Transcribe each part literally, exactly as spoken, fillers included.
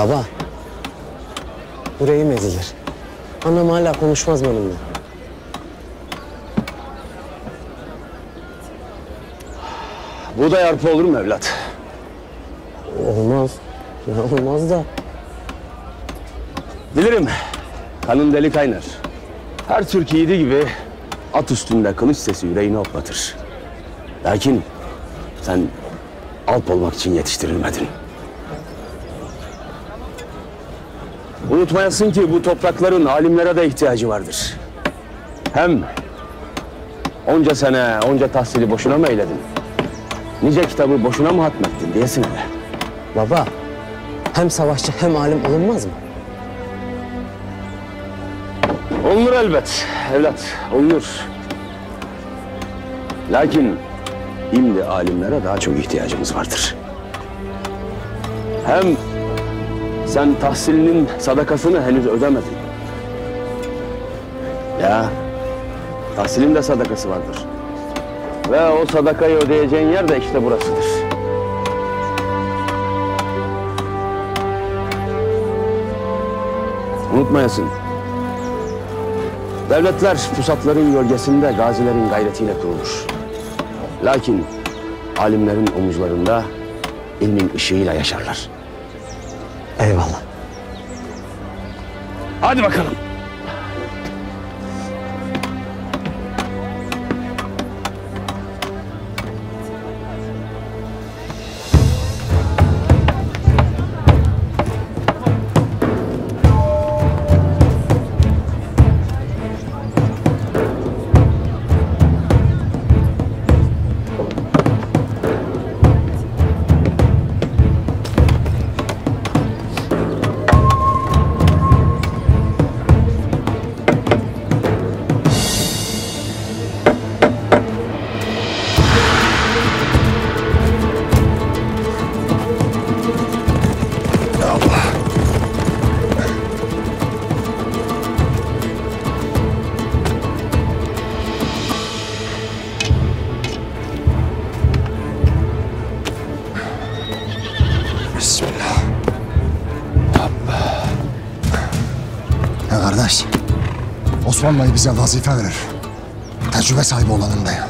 Baba. Burayı mı edilir? Anam hala konuşmaz benimle. Buğday arpa olur mu evlat? Olmaz. Ya olmaz da. Bilirim. Kanın deli kaynar. Her Türk yiğidi gibi at üstünde kılıç sesi yüreğini hoplatır. Lakin sen alp olmak için yetiştirilmedin. Unutmayasın ki bu toprakların alimlere de ihtiyacı vardır. Hem onca sene, onca tahsili boşuna mı eyledin? Nice kitabı boşuna mı hatmettin diyesin hele. Baba, hem savaşçı hem alim olunmaz mı? Olunur elbet, evlat, olunur. Lakin şimdi alimlere daha çok ihtiyacımız vardır. Hem sen tahsilinin sadakasını henüz ödemedin. Ya, tahsilin de sadakası vardır. Ve o sadakayı ödeyeceğin yer de işte burasıdır. Unutmayasın. Devletler pusatların gölgesinde gazilerin gayretiyle kurulur. Lakin alimlerin omuzlarında ilmin ışığıyla yaşarlar. Eyvallah. Hadi bakalım. Osman Bey bize vazife verir. Tecrübe sahibi olanın da ya.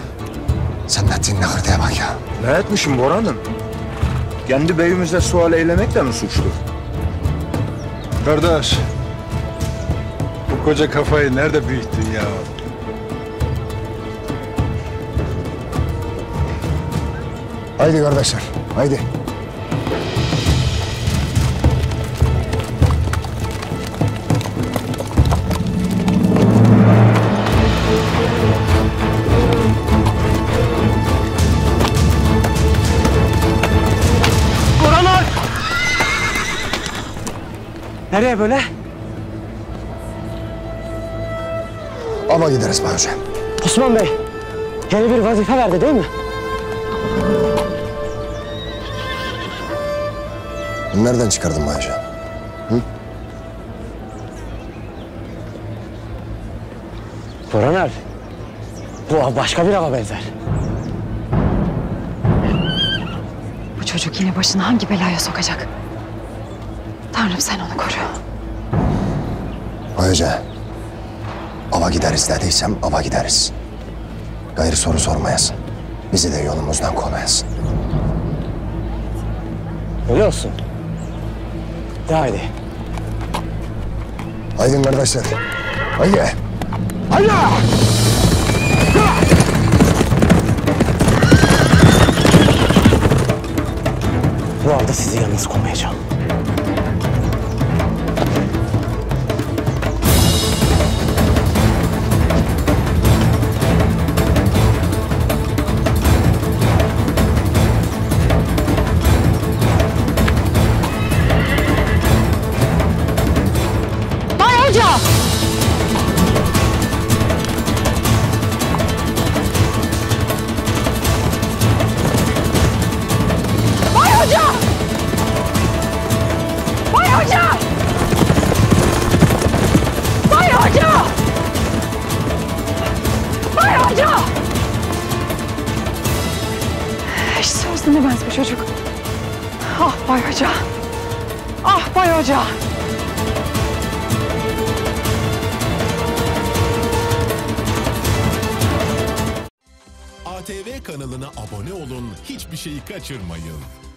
Sen ne ettiğin ne hırdaya bak ya. Ne etmişim Boran'ım? Kendi beyimizle sual eylemekle mi suçlu? Kardeş, bu koca kafayı nerede büyüttün ya? Haydi kardeşler, haydi. Nereye böyle? Ama gideriz bence. Osman Bey, yeni bir vazife verdi değil mi? Nereden çıkardın bence? Hı? Koran abi, bu av başka bir ava benzer. Bu çocuk yine başını hangi belaya sokacak? Tanrım sen onu koru. Bayhoca, ava gideriz dediysem ava gideriz. Gayrı soru sormayasın. Bizi de yolumuzdan kovmayasın. Öyle olsun. De haydi. Haydi kardeşler. Haydi. Haydi. Bu avda sizi yalnız kovmayacağım. Hiç sözlenemez bu çocuk. Ah Bayhoca. Ah Bay Hoca! A T V kanalına abone olun, hiçbir şeyi kaçırmayın.